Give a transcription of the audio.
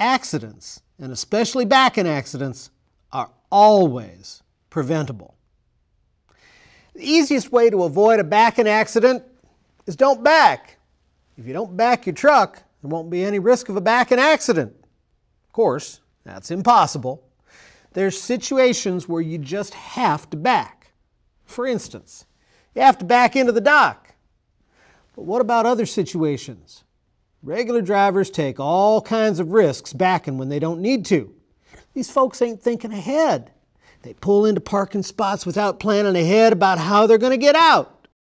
accidents, and especially back-end accidents, are always preventable. The easiest way to avoid a back-end accident is don't back. If you don't back your truck, there won't be any risk of a back-end accident. Of course, that's impossible. There's situations where you just have to back. For instance, you have to back into the dock. But what about other situations? Regular drivers take all kinds of risks backing when they don't need to. These folks ain't thinking ahead. They pull into parking spots without planning ahead about how they're going to get out.